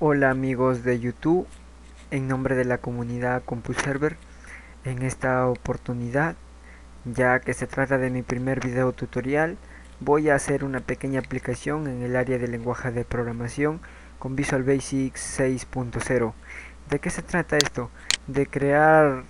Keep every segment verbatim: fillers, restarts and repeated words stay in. Hola amigos de YouTube, en nombre de la comunidad CompuServer, en esta oportunidad, ya que se trata de mi primer video tutorial, voy a hacer una pequeña aplicación en el área de lenguaje de programación con Visual Basic seis punto cero. ¿De qué se trata esto? De crear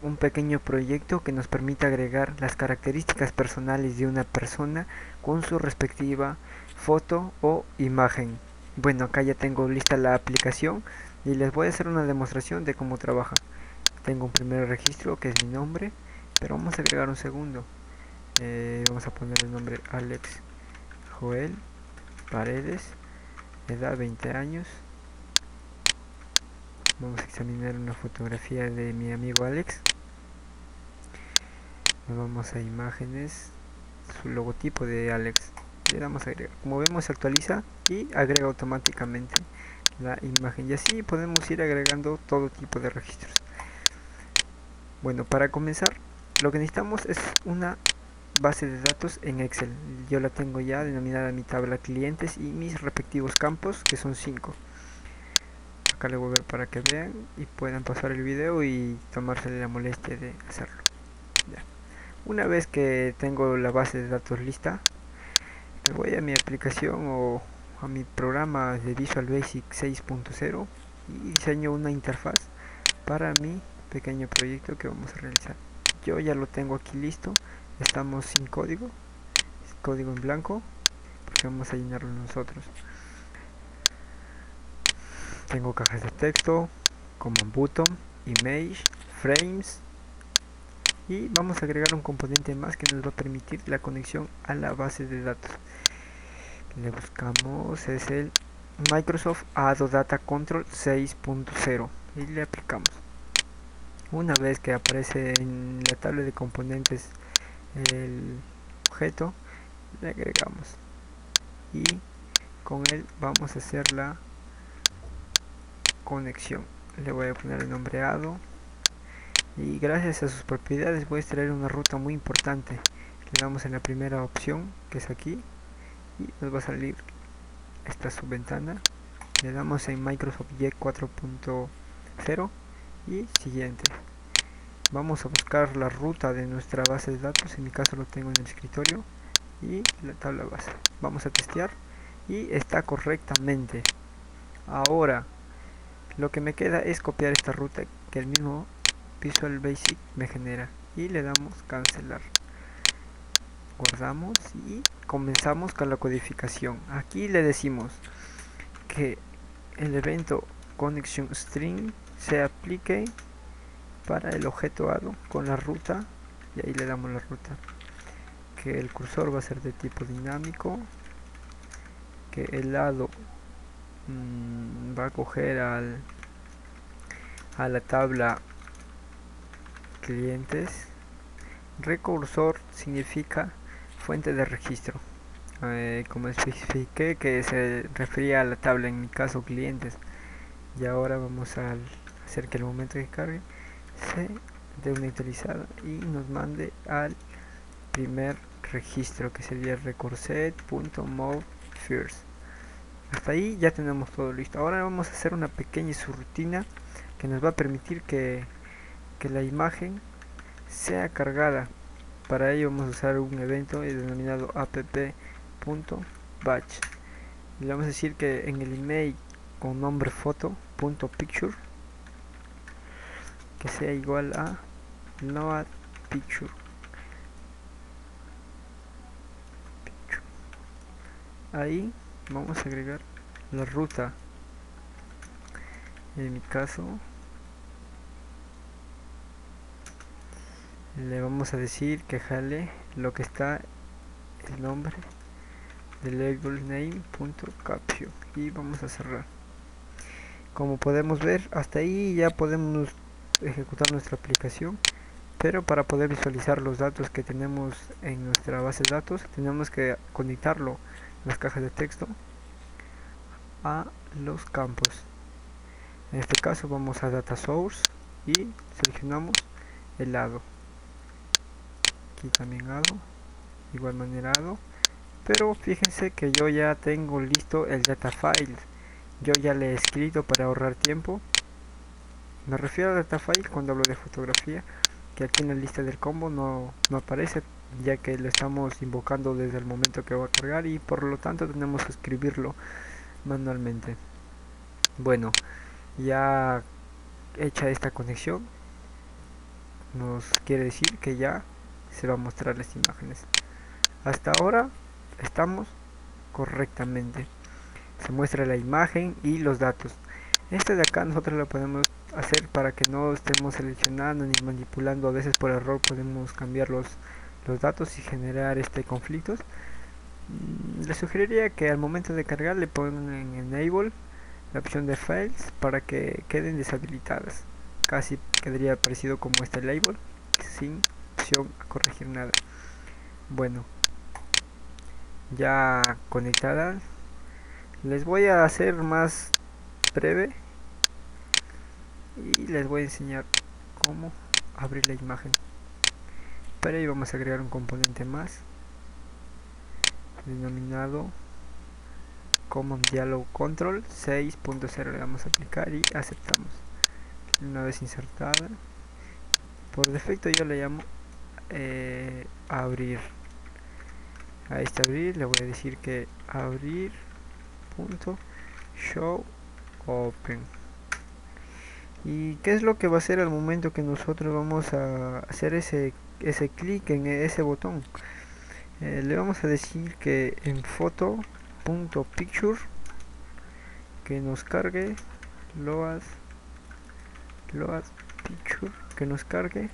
un pequeño proyecto que nos permita agregar las características personales de una persona con su respectiva foto o imagen. Bueno, acá ya tengo lista la aplicación y les voy a hacer una demostración de cómo trabaja. Tengo un primer registro que es mi nombre, pero vamos a agregar un segundo. Eh, vamos a poner el nombre Alex Joel Paredes, edad veinte años. Vamos a examinar una fotografía de mi amigo Alex. Nos vamos a imágenes, su logotipo de Alex. Le damos a agregar. Como vemos, se actualiza y agrega automáticamente la imagen, y así podemos ir agregando todo tipo de registros. Bueno, para comenzar, lo que necesitamos es una base de datos en Excel. Yo la tengo ya denominada mi tabla clientes y mis respectivos campos, que son cinco. Acá le voy a ver para que vean y puedan pasar el video y tomarse la molestia de hacerlo. Ya. Una vez que tengo la base de datos lista, me voy a mi aplicación o a mi programa de Visual Basic seis punto cero y diseño una interfaz para mi pequeño proyecto que vamos a realizar. Yo ya lo tengo aquí listo, estamos sin código, código en blanco, porque vamos a llenarlo nosotros. Tengo cajas de texto, Command Button, Image, Frames, y vamos a agregar un componente más que nos va a permitir la conexión a la base de datos. Le buscamos, es el Microsoft A D O Data Control seis punto cero y le aplicamos. Una vez que aparece en la tabla de componentes el objeto, le agregamos y con él vamos a hacer la conexión. Le voy a poner el nombre A D O y gracias a sus propiedades voy a extraer una ruta muy importante. Le damos en la primera opción, que es aquí, y nos va a salir esta subventana. Le damos en Microsoft Jet cuatro punto cero y siguiente. Vamos a buscar la ruta de nuestra base de datos, en mi caso lo tengo en el escritorio, y la tabla base. Vamos a testear y está correctamente. Ahora lo que me queda es copiar esta ruta que el mismo Visual Basic me genera y le damos cancelar. Guardamos y comenzamos con la codificación. Aquí le decimos que el evento Connection String se aplique para el objeto A D O con la ruta, y ahí le damos la ruta, que el cursor va a ser de tipo dinámico, que el A D O mmm, va a coger al, a la tabla clientes. Recursor significa fuente de registro, eh, como especifiqué que se refería a la tabla, en mi caso clientes. Y ahora vamos a hacer que el momento que cargue se dé una actualizada y nos mande al primer registro, que sería recursor punto move first. Hasta ahí ya tenemos todo listo. Ahora vamos a hacer una pequeña subrutina que nos va a permitir que que la imagen sea cargada. Para ello vamos a usar un evento denominado app.batch. Le vamos a decir que en el email con nombre foto.picture que sea igual a load picture. Ahí vamos a agregar la ruta, en mi caso le vamos a decir que jale lo que está el nombre del label name.caption y vamos a cerrar. Como podemos ver, hasta ahí ya podemos ejecutar nuestra aplicación, pero para poder visualizar los datos que tenemos en nuestra base de datos tenemos que conectarlo, las cajas de texto, a los campos. En este caso vamos a Data Source y seleccionamos el A D O. Y también A D O, igual manera A D O, pero fíjense que yo ya tengo listo el data file Yo ya le he escrito para ahorrar tiempo. Me refiero a data file cuando hablo de fotografía, que aquí en la lista del combo no, no aparece, ya que lo estamos invocando desde el momento que va a cargar y por lo tanto tenemos que escribirlo manualmente. Bueno, ya hecha esta conexión, nos quiere decir que ya se va a mostrar las imágenes. Hasta ahora estamos correctamente. Se muestra la imagen y los datos. Esta de acá nosotros la podemos hacer para que no estemos seleccionando ni manipulando. A veces por error podemos cambiar los, los datos y generar este conflictos. Les sugeriría que al momento de cargar le pongan en Enable la opción de Files para que queden deshabilitadas. Casi quedaría parecido como este label, sin opción a corregir nada. Bueno, ya conectada. Les voy a hacer más breve y les voy a enseñar cómo abrir la imagen. Para ello vamos a agregar un componente más denominado Common Dialog Control seis punto cero. Le damos a aplicar y aceptamos. Una vez insertada, por defecto yo le llamo eh, abrir. A este abrir le voy a decir que abrir punto show open. ¿Y qué es lo que va a hacer al momento que nosotros vamos a hacer ese, ese clic en ese botón? Eh, le vamos a decir que en photo.picture que nos cargue load load picture, que nos cargue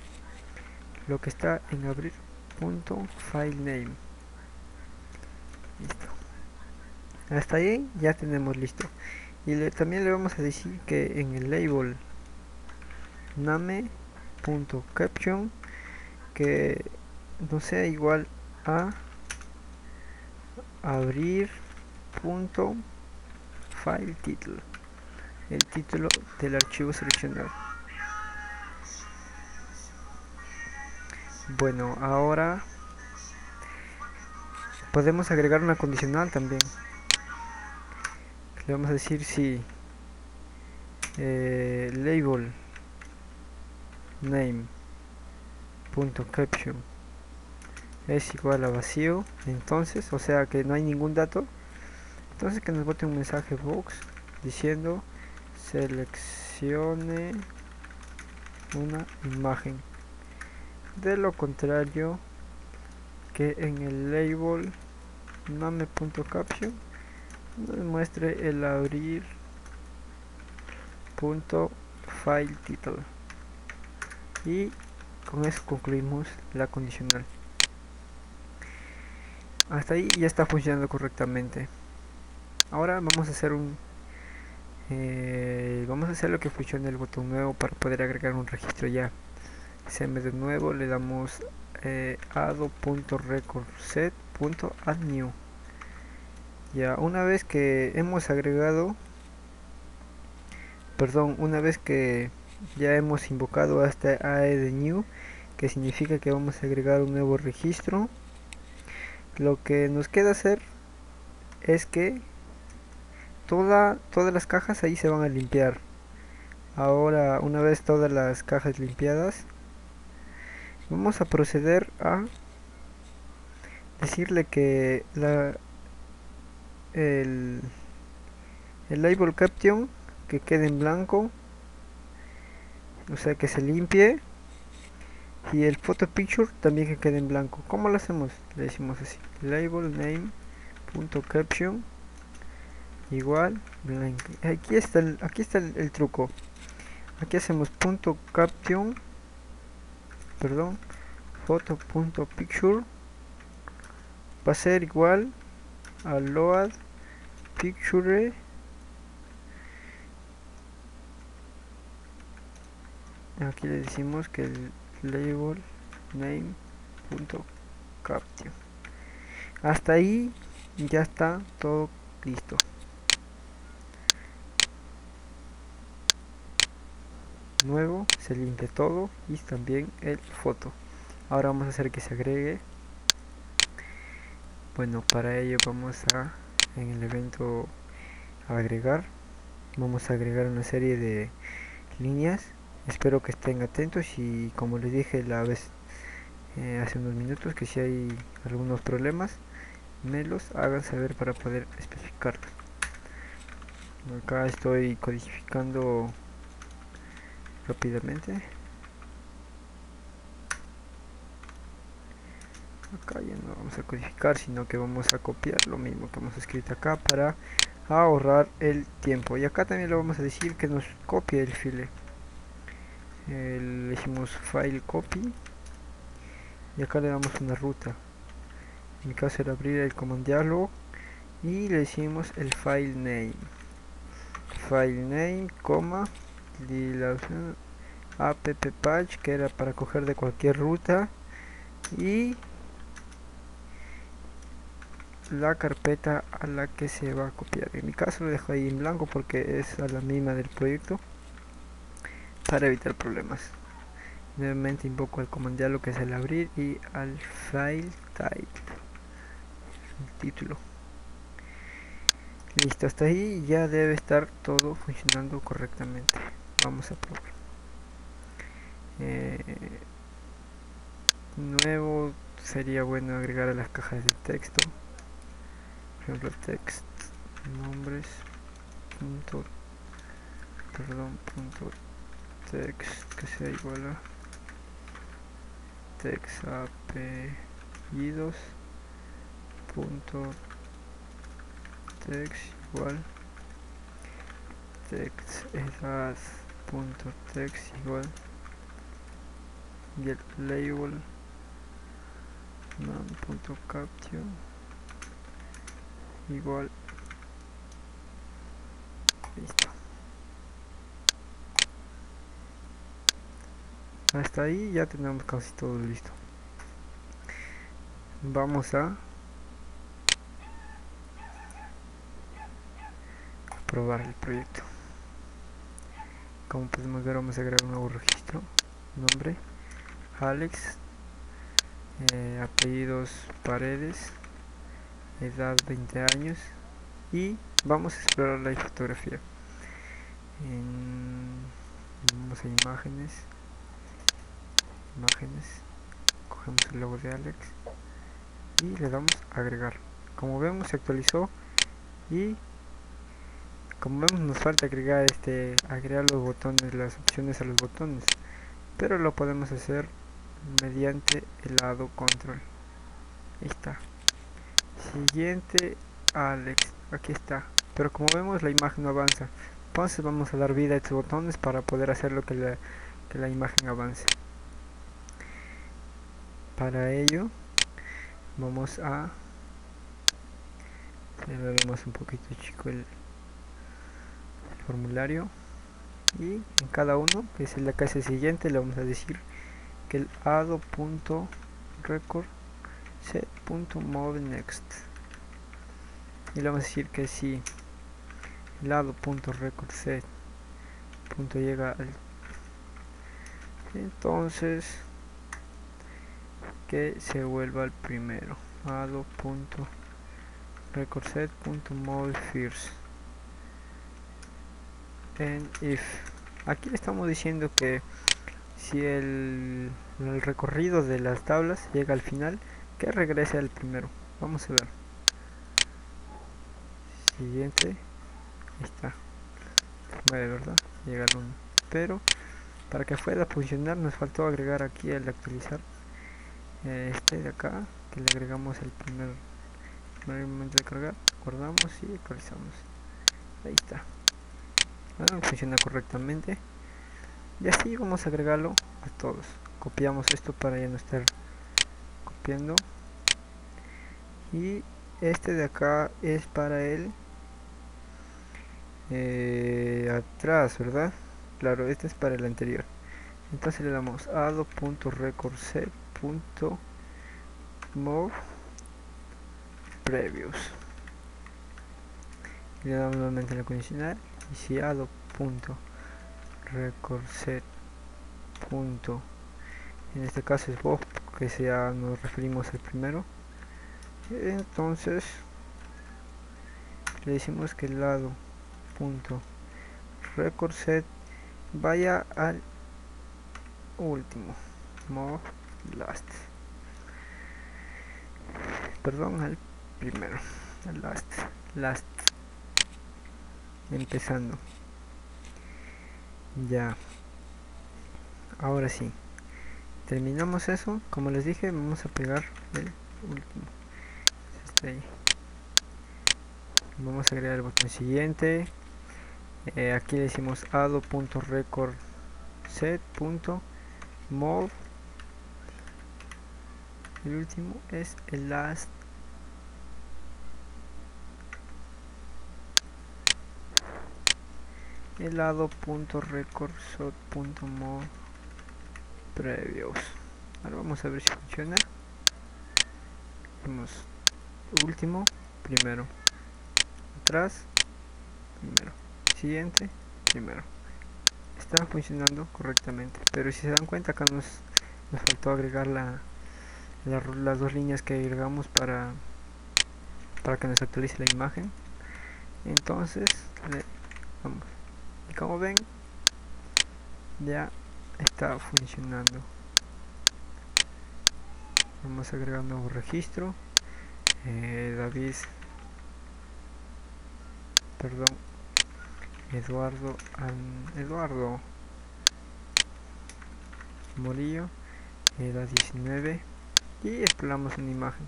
lo que está en abrir punto file name. Listo, hasta ahí ya tenemos listo. Y le, también le vamos a decir que en el label name punto caption que no sea igual a abrir punto file title, el título del archivo seleccionado. Bueno, ahora podemos agregar una condicional también. Le vamos a decir si eh, label name punto caption es igual a vacío, entonces, o sea que no hay ningún dato, entonces que nos bote un mensaje box diciendo seleccione una imagen. De lo contrario, que en el label name.caption nos muestre el abrir punto file title. Y con eso concluimos la condicional. Hasta ahí ya está funcionando correctamente. Ahora vamos a hacer un eh, vamos a hacer lo que funciona el botón nuevo para poder agregar un registro ya. Hacemos de nuevo, le damos eh, ado.recordset.addNew. Ya una vez que hemos agregado, perdón, una vez que ya hemos invocado a este addNew, que significa que vamos a agregar un nuevo registro, lo que nos queda hacer es que toda, todas las cajas ahí se van a limpiar. Ahora, una vez todas las cajas limpiadas, vamos a proceder a decirle que la, el, el label caption que quede en blanco, o sea que se limpie, y el photo picture también que quede en blanco. ¿Cómo lo hacemos? Le decimos así: label name.caption igual blanco. Aquí está el, aquí está el, el truco. Aquí hacemos punto caption, perdón, photo.picture va a ser igual a load picture aquí le decimos que el label name.caption. Hasta ahí ya está todo listo. Nuevo, se limpia todo y también el foto. Ahora vamos a hacer que se agregue. Bueno, para ello vamos a en el evento agregar vamos a agregar una serie de líneas. Espero que estén atentos, y como les dije la vez eh, hace unos minutos, que si hay algunos problemas me los hagan saber para poder especificarlos. Acá estoy codificando rápidamente. Acá ya no vamos a codificar, sino que vamos a copiar lo mismo que hemos escrito acá para ahorrar el tiempo. Y acá también le vamos a decir que nos copie el file. Le hicimos file copy y acá le damos una ruta. En mi caso era abrir el Common Dialog, y le decimos el file name, file name, coma, y la opción app patch, que era para coger de cualquier ruta, y la carpeta a la que se va a copiar. En mi caso lo dejo ahí en blanco porque es a la misma del proyecto, para evitar problemas. Nuevamente invoco al Command Dialog, que es el abrir, y al file type, el título. Listo, hasta ahí ya debe estar todo funcionando correctamente. Vamos a probar. Eh, nuevo, sería bueno agregar a las cajas de texto, por ejemplo text nombres punto, perdón, punto text que sea igual a text apellidos punto text igual text edad punto text igual, y el label none punto caption igual. Listo, hasta ahí ya tenemos casi todo listo. Vamos a probar el proyecto. Como podemos ver, vamos a crear un nuevo registro, nombre Alex, eh, apellidos Paredes, edad veinte años, y vamos a explorar la fotografía. En, vamos a imágenes, imágenes, cogemos el logo de Alex y le damos a agregar. Como vemos se actualizó, y como vemos nos falta agregar este agregar los botones, las opciones a los botones, pero lo podemos hacer mediante el A D O Control. Ahí está. Siguiente Alex, aquí está, pero como vemos la imagen no avanza, entonces vamos a dar vida a estos botones para poder hacer lo que la, que la imagen avance. Para ello vamos a elevar más un poquito chico el, el formulario, y en cada uno, que es el de acá, es el siguiente, le vamos a decir que el A D O punto record set punto move next, y le vamos a decir que si lado.record set punto llega al, entonces que se vuelva al primero, lado.record set punto move first and if. Aquí le estamos diciendo que si el, el recorrido de las tablas llega al final, que regrese al primero. Vamos a ver. Siguiente. Ahí está. nueve, ¿verdad? Llega al uno. Pero para que pueda funcionar nos faltó agregar aquí el actualizar. Este de acá, que le agregamos el primer, primer momento de cargar. Guardamos y actualizamos. Ahí está. Bueno, funciona correctamente. Y así vamos a agregarlo a todos. Copiamos esto para ya no estar copiando. Y este de acá es para el eh, atrás, ¿verdad? Claro, este es para el anterior. Entonces le damos ado.recordset.moveprevious, le damos nuevamente la condicional, y si ado.recordset. En este caso es bob, que sea nos referimos al primero, entonces le decimos que el lado punto record set, vaya al último, mod last, perdón, al primero, al last, last, empezando. Ya, ahora sí, terminamos eso. Como les dije, vamos a pegar el último, este ahí. Vamos a agregar el botón siguiente. Eh, aquí le decimos ado.recordset.mode. El último es el last. El ado.recordset.mode previos. Ahora vamos a ver si funciona. Vamos, último, primero, atrás, primero, siguiente, primero. Está funcionando correctamente, pero si se dan cuenta, acá nos, nos faltó agregar la, la, las dos líneas que agregamos para para que nos actualice la imagen. Entonces le, vamos, y como ven, ya está funcionando. Vamos agregando un registro. eh, David, perdón, Eduardo um, Eduardo Morillo, edad diecinueve, y exploramos una imagen,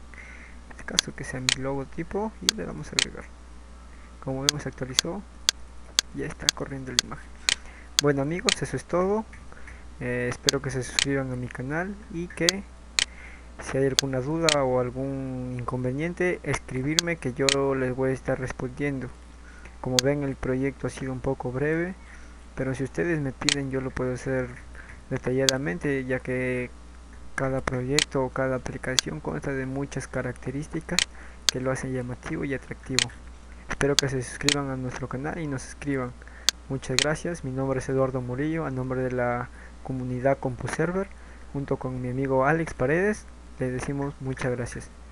en este caso que sea mi logotipo, y le damos a agregar. Como vemos, se actualizó, ya está corriendo la imagen. Bueno amigos, eso es todo. eh, espero que se suscriban a mi canal y que si hay alguna duda o algún inconveniente, escribirme, que yo les voy a estar respondiendo. Como ven, el proyecto ha sido un poco breve, pero si ustedes me piden, yo lo puedo hacer detalladamente, ya que cada proyecto o cada aplicación consta de muchas características que lo hacen llamativo y atractivo. Espero que se suscriban a nuestro canal y nos escriban. Muchas gracias. Mi nombre es Eduardo Morillo, a nombre de la comunidad CompuServer, junto con mi amigo Alex Paredes, les decimos muchas gracias.